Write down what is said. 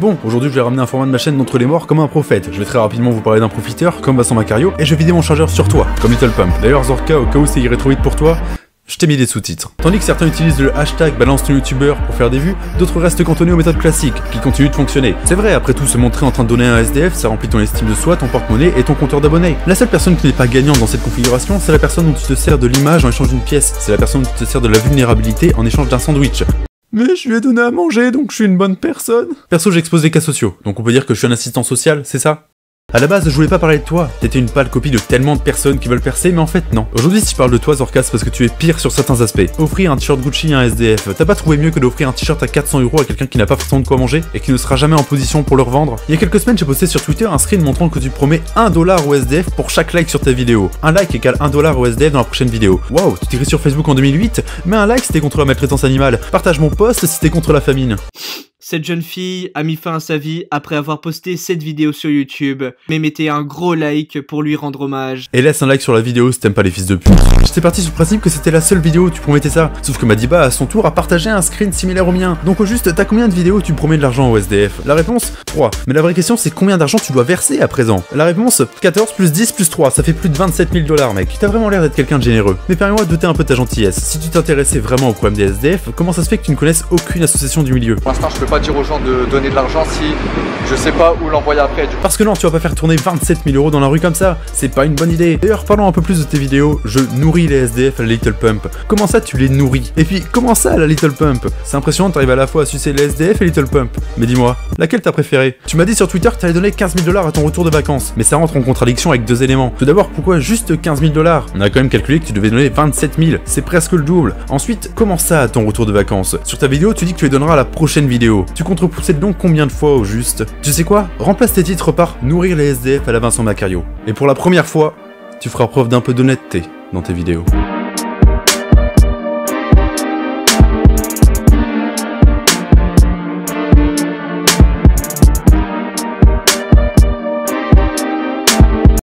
Bon, aujourd'hui je vais ramener un format de ma chaîne d'entre les morts comme un prophète. Je vais très rapidement vous parler d'un profiteur, comme Vincent Macario, et je vais vider mon chargeur sur toi, comme Lil Pump. D'ailleurs Zorka, au cas où c'est irrétro vite pour toi, je t'ai mis des sous-titres. Tandis que certains utilisent le hashtag balance ton youtubeur pour faire des vues, d'autres restent cantonnés aux méthodes classiques, qui continuent de fonctionner. C'est vrai, après tout, se montrer en train de donner un SDF, ça remplit ton estime de soi, ton porte-monnaie et ton compteur d'abonnés. La seule personne qui n'est pas gagnante dans cette configuration, c'est la personne dont tu te sers de l'image en échange d'une pièce, c'est la personne dont tu te sers de la vulnérabilité en échange d'un sandwich. Mais je lui ai donné à manger, donc je suis une bonne personne. Perso, j'expose des cas sociaux, donc on peut dire que je suis un assistant social, c'est ça ? A la base, je voulais pas parler de toi, t'étais une pâle copie de tellement de personnes qui veulent percer, mais en fait non. Aujourd'hui, si je parle de toi, Zorka, c'est parce que tu es pire sur certains aspects. Offrir un t-shirt Gucci à un SDF, t'as pas trouvé mieux que d'offrir un t-shirt à 400 € à quelqu'un qui n'a pas forcément de quoi manger et qui ne sera jamais en position pour le revendre. Il y a quelques semaines, j'ai posté sur Twitter un screen montrant que tu promets 1 $ au SDF pour chaque like sur ta vidéo. Un like égale 1 $ au SDF dans la prochaine vidéo. Waouh, tu t'écris sur Facebook en 2008, mais un like si t'es contre la maltraitance animale. Partage mon post si t'es contre la famine. Cette jeune fille a mis fin à sa vie après avoir posté cette vidéo sur YouTube. Mais mettez un gros like pour lui rendre hommage. Et laisse un like sur la vidéo si t'aimes pas les fils de pute. J'étais parti sur le principe que c'était la seule vidéo où tu promettais ça. Sauf que Madiba à son tour a partagé un screen similaire au mien. Donc au juste, t'as combien de vidéos où tu promets de l'argent au SDF? La réponse 3. Mais la vraie question c'est combien d'argent tu dois verser à présent? La réponse 14 plus 10 plus 3, ça fait plus de 27 000 $, mec. T'as vraiment l'air d'être quelqu'un de généreux. Mais permets-moi de douter un peu de ta gentillesse. Si tu t'intéressais vraiment au problème des SDF, comment ça se fait que tu ne connaisses aucune association du milieu? Pour l'instant, je peux pas dire aux gens de donner de l'argent si je sais pas où l'envoyer après. Parce que non, tu vas pas faire tourner 27 000 € dans la rue comme ça, c'est pas une bonne idée. D'ailleurs, parlons un peu plus de tes vidéos. Je nourris les SDF à la Lil Pump. Comment ça tu les nourris? Et puis comment ça à la Lil Pump? C'est impressionnant, t'arrives à la fois à sucer les SDF et Lil Pump. Mais dis-moi, laquelle t'as préférée? Tu m'as dit sur Twitter que t'allais donner 15 000 $ à ton retour de vacances, mais ça rentre en contradiction avec deux éléments. Tout d'abord, pourquoi juste 15 000 $? On a quand même calculé que tu devais donner 27 000, c'est presque le double. Ensuite, comment ça à ton retour de vacances? Sur ta vidéo, tu dis que tu les donneras à la prochaine vidéo. Tu comptes repousser donc combien de fois au juste? Tu sais quoi? Remplace tes titres par nourrir les SDF à la Vincent Macario. Et pour la première fois, tu feras preuve d'un peu d'honnêteté dans tes vidéos.